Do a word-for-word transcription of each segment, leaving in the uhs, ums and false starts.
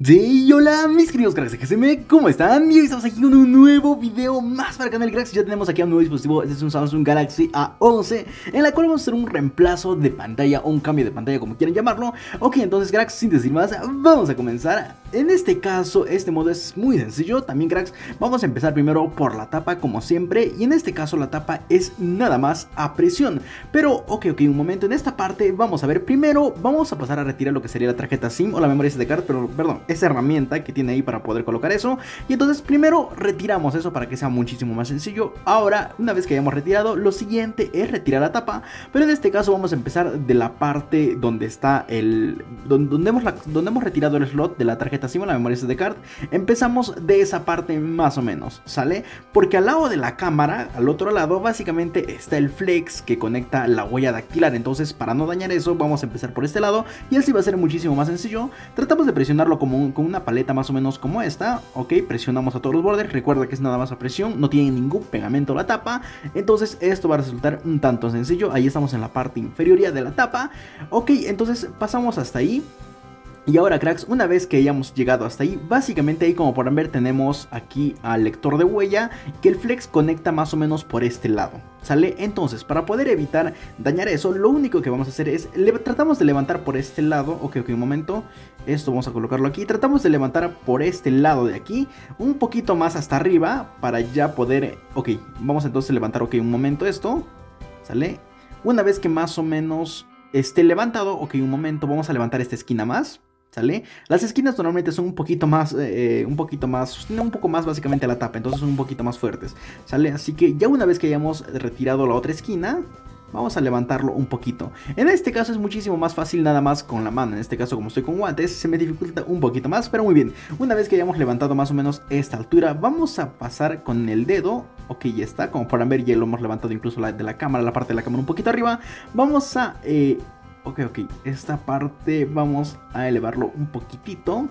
Y hola mis queridos cracks de G S M, ¿cómo están? Y hoy estamos aquí con un nuevo video más para el canal cracks. Ya tenemos aquí un nuevo dispositivo, este es un Samsung Galaxy A once, en la cual vamos a hacer un reemplazo de pantalla o un cambio de pantalla, como quieran llamarlo. Ok, entonces cracks, sin decir más, vamos a comenzar. En este caso, este modo es muy sencillo. También cracks, vamos a empezar primero por la tapa, como siempre. Y en este caso la tapa es nada más a presión. Pero ok, ok, un momento, en esta parte vamos a ver. Primero vamos a pasar a retirar lo que sería la tarjeta SIM o la memoria S D card, pero perdón, esa herramienta que tiene ahí para poder colocar eso. Y entonces primero retiramos eso para que sea muchísimo más sencillo. Ahora, una vez que hayamos retirado, lo siguiente es retirar la tapa, pero en este caso vamos a empezar de la parte donde está el donde, donde, hemos, la, donde hemos retirado el slot de la tarjeta SIM o la memoria S D card. Empezamos de esa parte más o menos, ¿sale? Porque al lado de la cámara, al otro lado, básicamente está el flex que conecta la huella dactilar. Entonces, para no dañar eso, vamos a empezar por este lado y así va a ser muchísimo más sencillo. Tratamos de presionarlo como con una paleta más o menos como esta. Ok, presionamos a todos los bordes, recuerda que es nada más a presión, no tiene ningún pegamento la tapa, entonces esto va a resultar un tanto sencillo. Ahí estamos en la parte inferior ya de la tapa. Ok, entonces pasamos hasta ahí. Y ahora cracks, una vez que hayamos llegado hasta ahí, básicamente ahí como podrán ver tenemos aquí al lector de huella, que el flex conecta más o menos por este lado, ¿sale? Entonces para poder evitar dañar eso, lo único que vamos a hacer es, le, tratamos de levantar por este lado. Ok, ok, un momento, esto vamos a colocarlo aquí, tratamos de levantar por este lado de aquí, un poquito más hasta arriba, para ya poder, ok, vamos entonces a levantar, ok, un momento esto, ¿sale? Una vez que más o menos esté levantado, ok, un momento, vamos a levantar esta esquina más, ¿sale? Las esquinas normalmente son un poquito más, eh, un poquito más, sostienen un poco más básicamente la tapa, entonces son un poquito más fuertes, ¿sale? Así que ya una vez que hayamos retirado la otra esquina, vamos a levantarlo un poquito. En este caso es muchísimo más fácil nada más con la mano. En este caso, como estoy con guantes, se me dificulta un poquito más, pero muy bien. Una vez que hayamos levantado más o menos esta altura, vamos a pasar con el dedo. Ok, ya está, como podrán ver ya lo hemos levantado incluso la, de la cámara, la parte de la cámara un poquito arriba. Vamos a... Eh, Ok, ok, esta parte vamos a elevarlo un poquitito.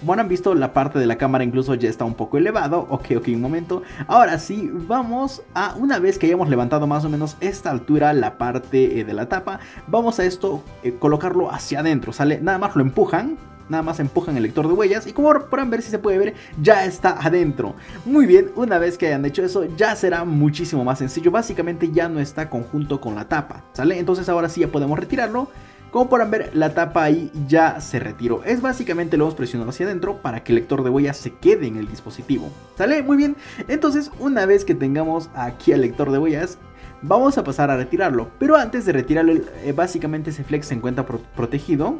Como han visto, la parte de la cámara incluso ya está un poco elevado. Ok, ok, un momento. Ahora sí, vamos a, una vez que hayamos levantado más o menos esta altura, la parte eh, de la tapa, vamos a esto, eh, colocarlo hacia adentro, ¿sale? Nada más lo empujan. Nada más empujan el lector de huellas y como podrán ver, si se puede ver, ya está adentro. Muy bien, una vez que hayan hecho eso, ya será muchísimo más sencillo. Básicamente ya no está conjunto con la tapa, ¿sale? Entonces ahora sí ya podemos retirarlo. Como podrán ver, la tapa ahí ya se retiró. Es básicamente lo hemos presionado hacia adentro para que el lector de huellas se quede en el dispositivo, ¿sale? Muy bien, entonces una vez que tengamos aquí el lector de huellas, vamos a pasar a retirarlo. Pero antes de retirarlo, básicamente ese flex se encuentra pro- protegido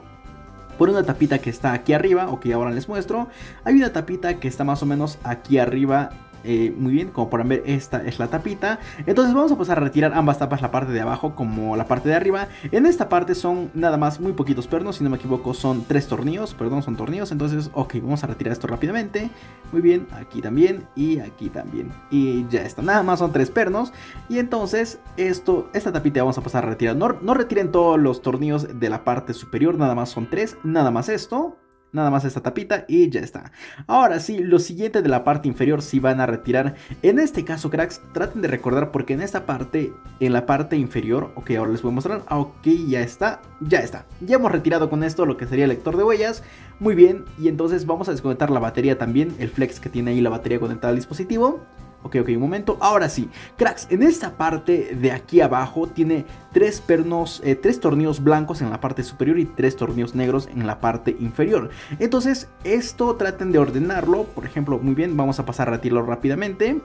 por una tapita que está aquí arriba. Ok, ahora les muestro. Hay una tapita que está más o menos aquí arriba. Eh, muy bien, como podrán ver, esta es la tapita. Entonces vamos a pasar a retirar ambas tapas, la parte de abajo como la parte de arriba. En esta parte son nada más muy poquitos pernos, si no me equivoco son tres tornillos, perdón, son tornillos. Entonces, ok, vamos a retirar esto rápidamente. Muy bien, aquí también y aquí también. Y ya está, nada más son tres pernos. Y entonces esto, esta tapita vamos a pasar a retirar. No, no retiren todos los tornillos de la parte superior, nada más son tres, nada más esto. Nada más esta tapita y ya está. Ahora sí, lo siguiente de la parte inferior sí van a retirar. En este caso, cracks, traten de recordar porque en esta parte, en la parte inferior, ok, ahora les voy a mostrar. Ok, ya está, ya está. Ya hemos retirado con esto lo que sería el lector de huellas. Muy bien, y entonces vamos a desconectar la batería también, el flex que tiene ahí la batería conectada al dispositivo. Ok, ok, un momento. Ahora sí, cracks, en esta parte de aquí abajo tiene tres pernos, eh, tres tornillos blancos en la parte superior y tres tornillos negros en la parte inferior. Entonces, esto traten de ordenarlo. Por ejemplo, muy bien, vamos a pasar a retirarlo rápidamente.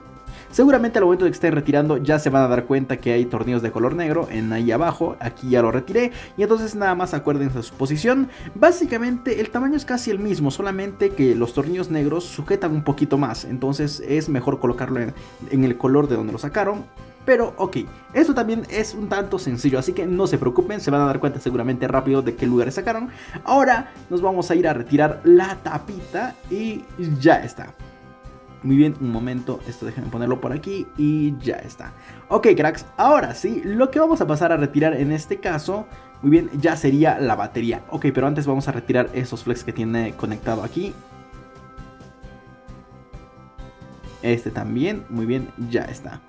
Seguramente al momento de que estén retirando ya se van a dar cuenta que hay tornillos de color negro en ahí abajo. Aquí ya lo retiré y entonces nada más acuérdense de su posición. Básicamente el tamaño es casi el mismo, solamente que los tornillos negros sujetan un poquito más, entonces es mejor colocarlo en, en el color de donde lo sacaron. Pero ok, esto también es un tanto sencillo, así que no se preocupen, se van a dar cuenta seguramente rápido de qué lugares sacaron. Ahora nos vamos a ir a retirar la tapita y ya está. Muy bien, un momento, esto déjenme ponerlo por aquí y ya está. Ok cracks, ahora sí, lo que vamos a pasar a retirar en este caso, muy bien, ya sería la batería. Ok, pero antes vamos a retirar esos flex que tiene conectado aquí. Este también, muy bien, ya está.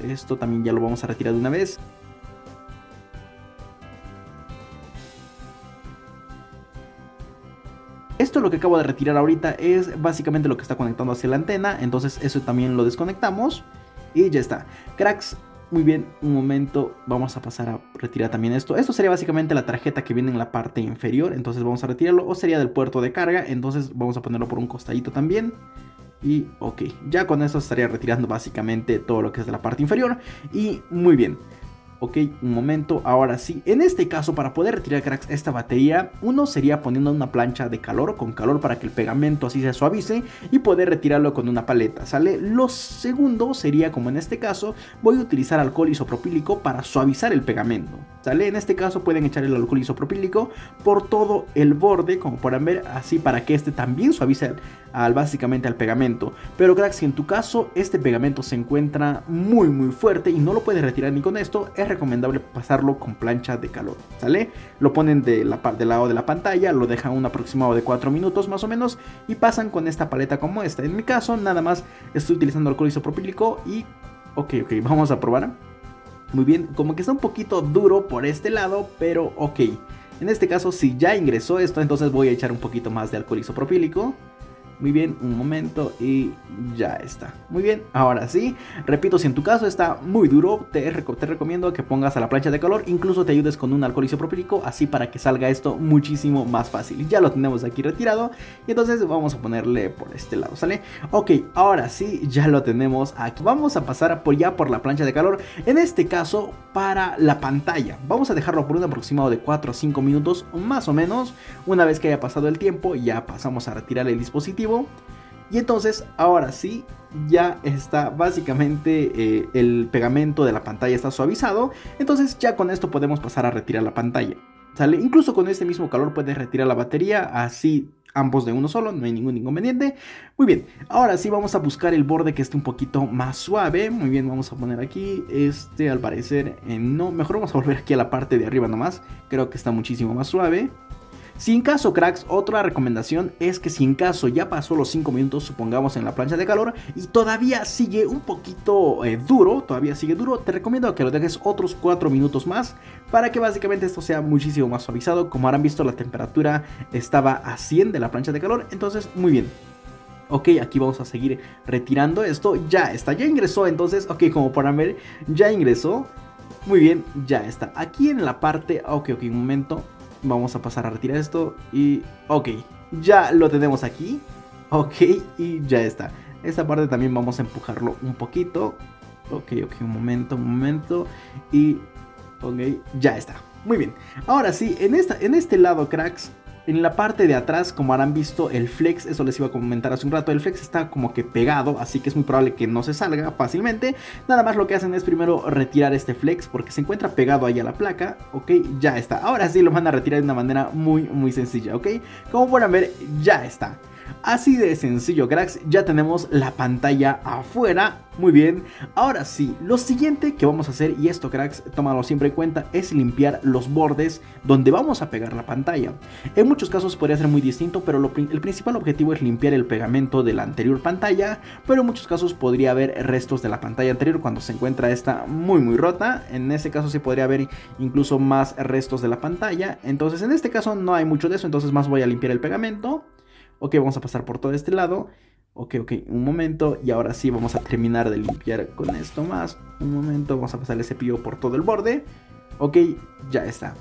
Esto también ya lo vamos a retirar de una vez. Esto lo que acabo de retirar ahorita es básicamente lo que está conectando hacia la antena, entonces eso también lo desconectamos y ya está. Cracks, muy bien, un momento, vamos a pasar a retirar también esto. Esto sería básicamente la tarjeta que viene en la parte inferior, entonces vamos a retirarlo, o sería del puerto de carga, entonces vamos a ponerlo por un costadito también. Y ok, ya con eso estaría retirando básicamente todo lo que es de la parte inferior. Y muy bien. Ok, un momento, ahora sí, en este caso para poder retirar, cracks, esta batería, uno sería poniendo una plancha de calor, con calor para que el pegamento así se suavice y poder retirarlo con una paleta, ¿sale? Lo segundo sería, como en este caso, voy a utilizar alcohol isopropílico para suavizar el pegamento, ¿sale? En este caso pueden echar el alcohol isopropílico por todo el borde, como pueden ver, así para que este también suavice al, al, básicamente al pegamento. Pero cracks, si en tu caso este pegamento se encuentra muy muy fuerte y no lo puedes retirar ni con esto, es recomendable pasarlo con plancha de calor, ¿sale? Lo ponen de la, del lado de la pantalla, lo dejan un aproximado de cuatro minutos más o menos y pasan con esta paleta como esta. En mi caso nada más estoy utilizando alcohol isopropílico y ok, ok, vamos a probar. Muy bien, como que está un poquito duro por este lado, pero ok. En este caso, si ya ingresó esto, entonces voy a echar un poquito más de alcohol isopropílico. Muy bien, un momento y ya está. Muy bien, ahora sí, repito, si en tu caso está muy duro, te, rec te recomiendo que pongas a la plancha de calor, incluso te ayudes con un alcohol isopropílico, así para que salga esto muchísimo más fácil. Ya lo tenemos aquí retirado y entonces vamos a ponerle por este lado, ¿sale? Ok, ahora sí, ya lo tenemos aquí. Vamos a pasar por ya por la plancha de calor, en este caso para la pantalla. Vamos a dejarlo por un aproximado de cuatro a cinco minutos más o menos. Una vez que haya pasado el tiempo, ya pasamos a retirar el dispositivo. Y entonces ahora sí ya está básicamente eh, el pegamento de la pantalla está suavizado. Entonces ya con esto podemos pasar a retirar la pantalla, ¿sale? Incluso con este mismo calor puedes retirar la batería, así ambos de uno solo, no hay ningún inconveniente. Muy bien, ahora sí vamos a buscar el borde que esté un poquito más suave. Muy bien, vamos a poner aquí, este al parecer eh, no, mejor vamos a volver aquí a la parte de arriba nomás. Creo que está muchísimo más suave. Si en caso, cracks, otra recomendación es que si en caso ya pasó los cinco minutos, supongamos, en la plancha de calor y todavía sigue un poquito eh, duro, todavía sigue duro, te recomiendo que lo dejes otros cuatro minutos más para que básicamente esto sea muchísimo más suavizado. Como habrán visto, la temperatura estaba a cien de la plancha de calor, entonces muy bien. Ok, aquí vamos a seguir retirando esto, ya está, ya ingresó entonces, ok, como podrán ver, ya ingresó. Muy bien, ya está, aquí en la parte, ok, ok, un momento. Vamos a pasar a retirar esto y ok, ya lo tenemos aquí. Ok, y ya está. Esta parte también vamos a empujarlo un poquito. Ok, ok, un momento, un momento. Y ok, ya está. Muy bien, ahora sí, en, esta, en este lado, cracks, en la parte de atrás, como habrán visto, el flex, eso les iba a comentar hace un rato, el flex está como que pegado, así que es muy probable que no se salga fácilmente. Nada más lo que hacen es primero retirar este flex porque se encuentra pegado ahí a la placa. Ok, ya está, ahora sí lo van a retirar de una manera muy muy sencilla, ok. Como pueden ver, ya está. Así de sencillo, cracks, ya tenemos la pantalla afuera. Muy bien, ahora sí, lo siguiente que vamos a hacer, y esto, cracks, tómalo siempre en cuenta, es limpiar los bordes donde vamos a pegar la pantalla. En muchos casos podría ser muy distinto, pero lo, el principal objetivo es limpiar el pegamento de la anterior pantalla, pero en muchos casos podría haber restos de la pantalla anterior cuando se encuentra esta muy muy rota. En ese caso sí podría haber incluso más restos de la pantalla, entonces en este caso no hay mucho de eso, entonces más voy a limpiar el pegamento. Ok, vamos a pasar por todo este lado. Ok, ok, un momento. Y ahora sí vamos a terminar de limpiar con esto más. Un momento, vamos a pasar el cepillo por todo el borde. Ok, ya está.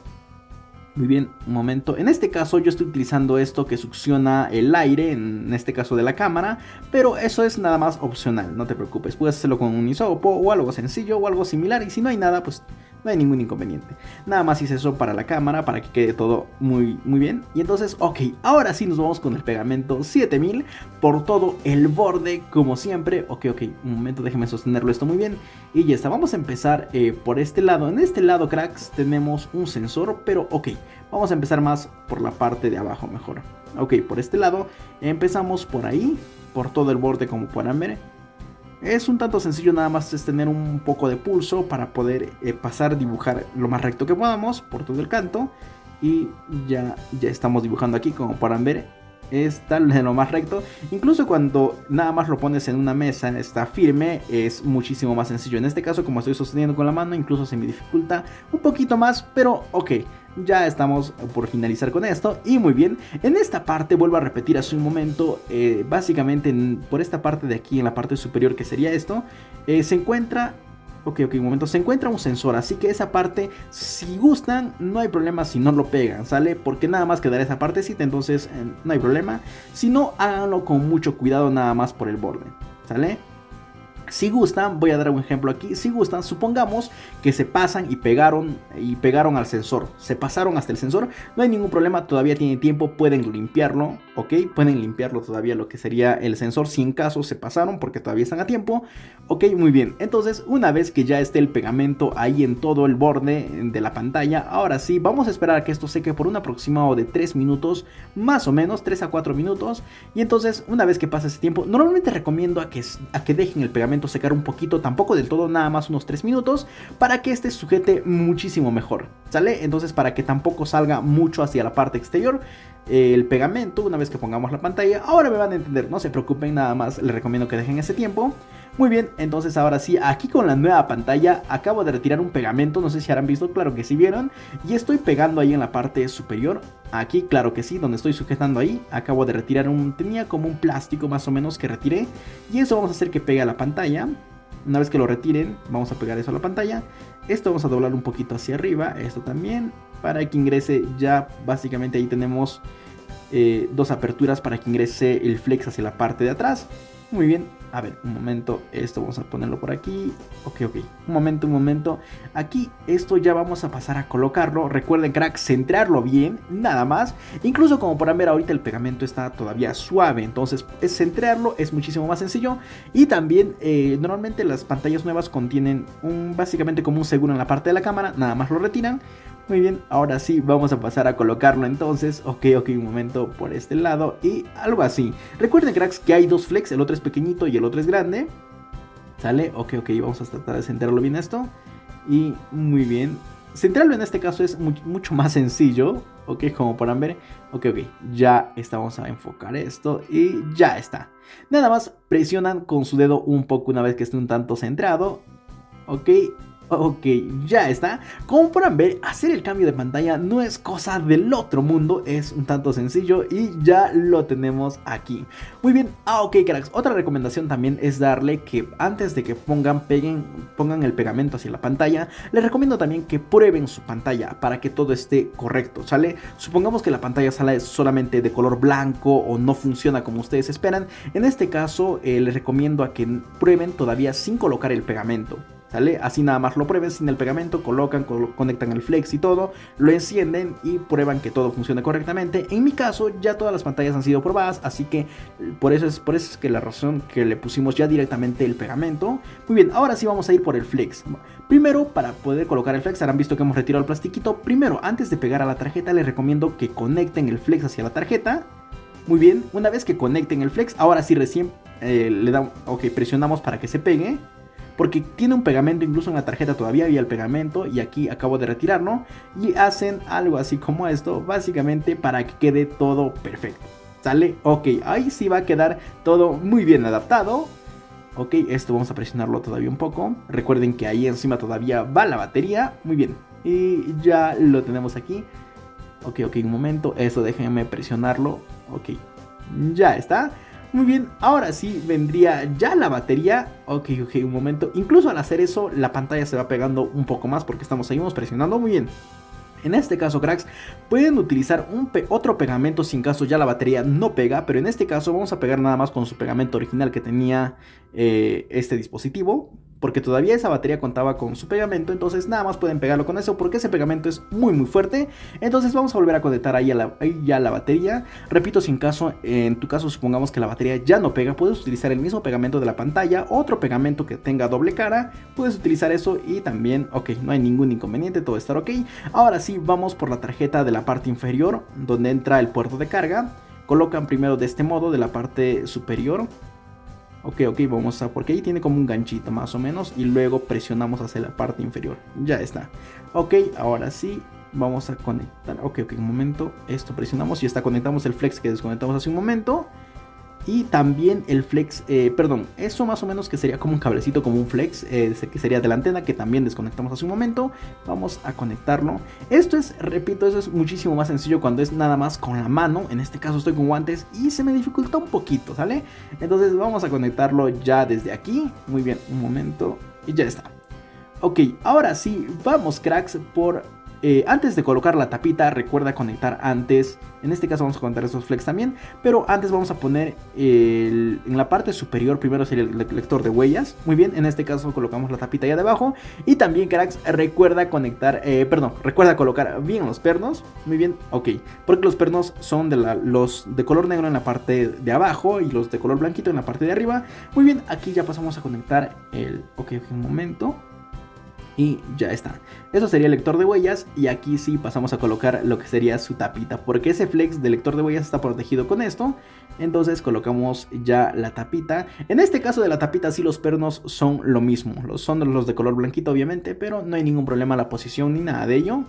Muy bien, un momento. En este caso yo estoy utilizando esto que succiona el aire, en este caso de la cámara, pero eso es nada más opcional, no te preocupes. Puedes hacerlo con un hisopo o algo sencillo o algo similar, y si no hay nada, pues no hay ningún inconveniente. Nada más hice eso para la cámara, para que quede todo muy, muy bien. Y entonces, ok, ahora sí nos vamos con el pegamento siete mil por todo el borde, como siempre. Ok, ok, un momento, déjenme sostenerlo esto muy bien. Y ya está, vamos a empezar eh, por este lado. En este lado, cracks, tenemos un sensor, pero ok, vamos a empezar más por la parte de abajo mejor. Ok, por este lado, empezamos por ahí, por todo el borde, como pueden ver. Es un tanto sencillo, nada más es tener un poco de pulso para poder eh, pasar, dibujar lo más recto que podamos por todo el canto. Y ya, ya estamos dibujando aquí, como podrán ver. está de lo más recto. Incluso cuando nada más lo pones en una mesa, está firme, es muchísimo más sencillo. En este caso, como estoy sosteniendo con la mano, incluso se me dificulta un poquito más, pero ok, ya estamos por finalizar con esto. Y muy bien, en esta parte vuelvo a repetir hace un momento, eh, básicamente en, por esta parte de aquí, en la parte superior que sería esto, eh, se encuentra... Ok, ok, un momento, se encuentra un sensor, así que esa parte, si gustan, no hay problema si no lo pegan, ¿sale? Porque nada más quedará esa partecita, entonces eh, no hay problema. Si no, háganlo con mucho cuidado nada más por el borde, ¿sale? Si gustan, voy a dar un ejemplo aquí, si gustan, supongamos que se pasan y pegaron y pegaron al sensor, se pasaron hasta el sensor, no hay ningún problema, todavía tienen tiempo, pueden limpiarlo, ok, pueden limpiarlo todavía lo que sería el sensor, si en caso se pasaron porque todavía están a tiempo, ok, muy bien. Entonces, una vez que ya esté el pegamento ahí en todo el borde de la pantalla, ahora sí, vamos a esperar a que esto seque por un aproximado de tres minutos, más o menos, tres a cuatro minutos, y entonces, una vez que pase ese tiempo, normalmente recomiendo a que, a que dejen el pegamento secar un poquito, tampoco del todo, nada más unos tres minutos, para que este sujete muchísimo mejor, ¿sale? Entonces, para que tampoco salga mucho hacia la parte exterior eh, el pegamento una vez que pongamos la pantalla. Ahora me van a entender, no se preocupen, nada más les recomiendo que dejen ese tiempo. Muy bien, entonces ahora sí, aquí con la nueva pantalla acabo de retirar un pegamento, no sé si habrán visto, claro que sí vieron, y estoy pegando ahí en la parte superior, aquí claro que sí, donde estoy sujetando ahí, acabo de retirar un, tenía como un plástico más o menos que retiré, y eso vamos a hacer que pegue a la pantalla. Una vez que lo retiren, vamos a pegar eso a la pantalla, esto vamos a doblar un poquito hacia arriba, esto también, para que ingrese ya básicamente ahí tenemos eh, dos aperturas para que ingrese el flex hacia la parte de atrás. Muy bien, a ver, un momento, esto vamos a ponerlo por aquí, ok, ok, un momento, un momento, aquí esto ya vamos a pasar a colocarlo, recuerden crack, centrarlo bien, nada más, incluso como podrán ver ahorita el pegamento está todavía suave, entonces es centrarlo, es muchísimo más sencillo, y también eh, normalmente las pantallas nuevas contienen un básicamente como un seguro en la parte de la cámara, nada más lo retiran. Muy bien, ahora sí, vamos a pasar a colocarlo entonces, ok, ok, un momento por este lado y algo así. Recuerden cracks que hay dos flex, el otro es pequeñito y el otro es grande, ¿sale? Ok, ok, vamos a tratar de centrarlo bien esto y muy bien. Centrarlo en este caso es muy, mucho más sencillo, ok, como podrán ver, ok, ok, ya está, vamos a enfocar esto y ya está. Nada más presionan con su dedo un poco una vez que esté un tanto centrado, ok. Ok, ya está. Como podrán ver, hacer el cambio de pantalla no es cosa del otro mundo, es un tanto sencillo y ya lo tenemos aquí. Muy bien, ah ok cracks, otra recomendación también es darle que antes de que pongan, peguen, pongan el pegamento hacia la pantalla, les recomiendo también que prueben su pantalla para que todo esté correcto, ¿sale? Supongamos que la pantalla sale solamente de color blanco o no funciona como ustedes esperan, en este caso eh, les recomiendo a que prueben todavía sin colocar el pegamento, ¿sale? Así nada más lo prueben sin el pegamento, colocan, co- conectan el flex y todo, lo encienden y prueban que todo funcione correctamente. En mi caso ya todas las pantallas han sido probadas, así que por eso es, por eso es que la razón que le pusimos ya directamente el pegamento. Muy bien, ahora sí vamos a ir por el flex. Primero, para poder colocar el flex, habrán visto que hemos retirado el plastiquito. Primero, antes de pegar a la tarjeta, les recomiendo que conecten el flex hacia la tarjeta. Muy bien, una vez que conecten el flex, ahora sí recién eh, le damos, ok, presionamos para que se pegue. Porque tiene un pegamento, incluso en la tarjeta todavía había el pegamento y aquí acabo de retirarlo. Y hacen algo así como esto, básicamente para que quede todo perfecto, ¿sale? Ok, ahí sí va a quedar todo muy bien adaptado. Ok, esto vamos a presionarlo todavía un poco. Recuerden que ahí encima todavía va la batería. Muy bien, y ya lo tenemos aquí. Ok, ok, un momento, eso déjenme presionarlo. Ok, ya está. Muy bien, ahora sí vendría ya la batería. Ok, ok, un momento. Incluso al hacer eso, la pantalla se va pegando un poco más porque estamos, seguimos presionando. Muy bien. En este caso, cracks, pueden utilizar un pe- otro pegamento si en caso ya la batería no pega. Pero en este caso vamos a pegar nada más con su pegamento original que tenía eh, este dispositivo. Porque todavía esa batería contaba con su pegamento, entonces nada más pueden pegarlo con eso porque ese pegamento es muy muy fuerte. Entonces vamos a volver a conectar ahí, a la, ahí ya la batería. Repito, si en, caso, en tu caso supongamos que la batería ya no pega, puedes utilizar el mismo pegamento de la pantalla, otro pegamento que tenga doble cara, puedes utilizar eso y también, ok, no hay ningún inconveniente, todo estará ok. Ahora sí, vamos por la tarjeta de la parte inferior donde entra el puerto de carga. Colocan primero de este modo de la parte superior. Ok, ok, vamos a... porque ahí tiene como un ganchito más o menos. Y luego presionamos hacia la parte inferior. Ya está. Ok, ahora sí. Vamos a conectar. Ok, ok, un momento. Esto presionamos y hasta conectamos el flex que desconectamos hace un momento. Y también el flex, eh, perdón, eso más o menos que sería como un cablecito, como un flex, eh, que sería de la antena, que también desconectamos hace un momento. Vamos a conectarlo. Esto es, repito, eso es muchísimo más sencillo cuando es nada más con la mano. En este caso estoy con guantes y se me dificulta un poquito, ¿sale? Entonces vamos a conectarlo ya desde aquí. Muy bien, un momento y ya está. Ok, ahora sí, vamos cracks por... Eh, antes de colocar la tapita, recuerda conectar antes. En este caso vamos a conectar esos flex también, pero antes vamos a poner el, en la parte superior primero sería el lector de huellas. Muy bien, en este caso colocamos la tapita allá debajo. Y también, cracks, recuerda conectar, eh, perdón, recuerda colocar bien los pernos. Muy bien, ok, porque los pernos son de la, los de color negro en la parte de abajo y los de color blanquito en la parte de arriba. Muy bien, aquí ya pasamos a conectar el... Ok, un momento. Y ya está. Eso sería el lector de huellas. Y aquí sí pasamos a colocar lo que sería su tapita, porque ese flex del lector de huellas está protegido con esto. Entonces colocamos ya la tapita. En este caso de la tapita sí los pernos son lo mismo. Los, son los de color blanquito obviamente, pero no hay ningún problema la posición ni nada de ello.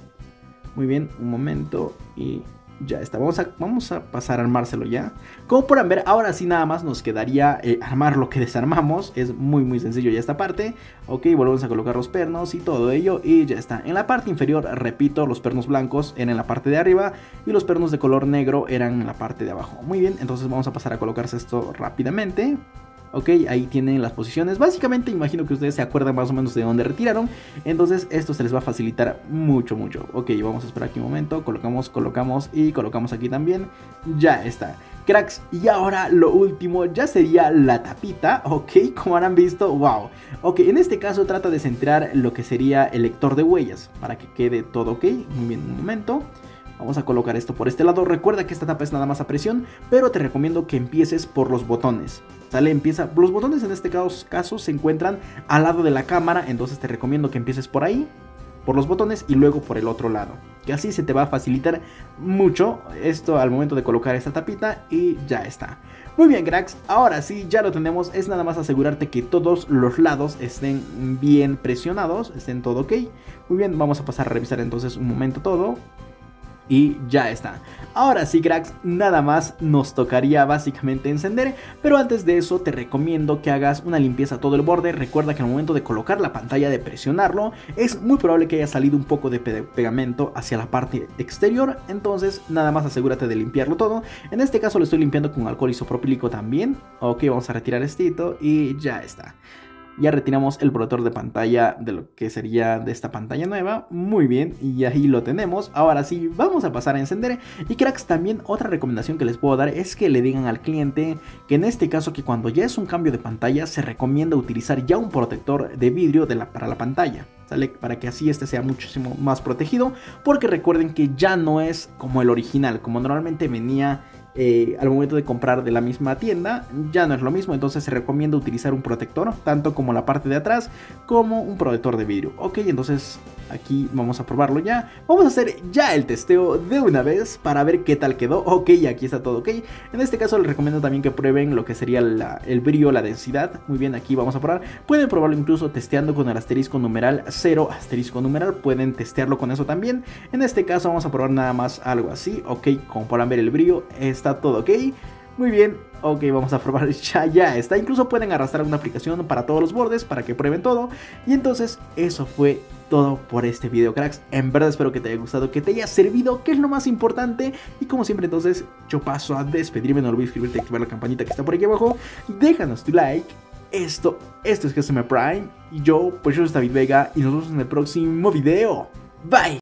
Muy bien, un momento y... ya está, vamos a, vamos a pasar a armárselo ya. Como podrán ver, ahora sí nada más nos quedaría eh, armar lo que desarmamos. Es muy muy sencillo ya esta parte. Ok, volvemos a colocar los pernos y todo ello. Y ya está, en la parte inferior, repito, los pernos blancos eran en la parte de arriba y los pernos de color negro eran en la parte de abajo. Muy bien, entonces vamos a pasar a colocarse esto rápidamente. Ok, ahí tienen las posiciones. Básicamente imagino que ustedes se acuerdan más o menos de dónde retiraron. Entonces esto se les va a facilitar mucho, mucho. Ok, vamos a esperar aquí un momento. Colocamos, colocamos y colocamos aquí también. Ya está. Cracks, y ahora lo último ya sería la tapita, ok, como habrán visto, wow. Ok, en este caso trata de centrar lo que sería el lector de huellas para que quede todo ok. Muy bien, un momento. Vamos a colocar esto por este lado. Recuerda que esta tapa es nada más a presión, pero te recomiendo que empieces por los botones. Sale, empieza. Los botones en este caso, caso se encuentran al lado de la cámara, entonces te recomiendo que empieces por ahí, por los botones y luego por el otro lado. Que así se te va a facilitar mucho esto al momento de colocar esta tapita y ya está. Muy bien, cracks, ahora sí ya lo tenemos. Es nada más asegurarte que todos los lados estén bien presionados, estén todo ok. Muy bien, vamos a pasar a revisar entonces un momento todo. Y ya está. Ahora sí, cracks, nada más nos tocaría básicamente encender. Pero antes de eso te recomiendo que hagas una limpieza a todo el borde. Recuerda que al momento de colocar la pantalla, de presionarlo, es muy probable que haya salido un poco de pegamento hacia la parte exterior. Entonces nada más asegúrate de limpiarlo todo. En este caso lo estoy limpiando con alcohol isopropílico también. Ok, vamos a retirar esto y ya está. Ya retiramos el protector de pantalla de lo que sería de esta pantalla nueva. Muy bien, y ahí lo tenemos. Ahora sí, vamos a pasar a encender. Y cracks, también otra recomendación que les puedo dar es que le digan al cliente que en este caso, que cuando ya es un cambio de pantalla, se recomienda utilizar ya un protector de vidrio de la, para la pantalla. ¿Sale? Para que así este sea muchísimo más protegido, porque recuerden que ya no es como el original, como normalmente venía... Eh, al momento de comprar de la misma tienda, ya no es lo mismo. Entonces se recomienda utilizar un protector, tanto como la parte de atrás como un protector de vidrio. Ok, entonces aquí vamos a probarlo ya. Vamos a hacer ya el testeo de una vez para ver qué tal quedó. Ok, aquí está todo ok. En este caso les recomiendo también que prueben lo que sería la, el brillo, la densidad. Muy bien, aquí vamos a probar. Pueden probarlo incluso testeando con el asterisco numeral cero, asterisco numeral. Pueden testearlo con eso también. En este caso vamos a probar nada más algo así. Ok, como podrán ver el brillo es... está todo ok, muy bien, ok, vamos a probar, ya, ya está. Incluso pueden arrastrar una aplicación para todos los bordes para que prueben todo. Y entonces eso fue todo por este video, cracks. En verdad espero que te haya gustado, que te haya servido, que es lo más importante. Y como siempre entonces yo paso a despedirme. No olvides suscribirte y activar la campanita que está por aquí abajo. Déjanos tu like. Esto, esto es G S M Prime. Y yo, pues yo soy David Vega, y nos vemos en el próximo video. Bye.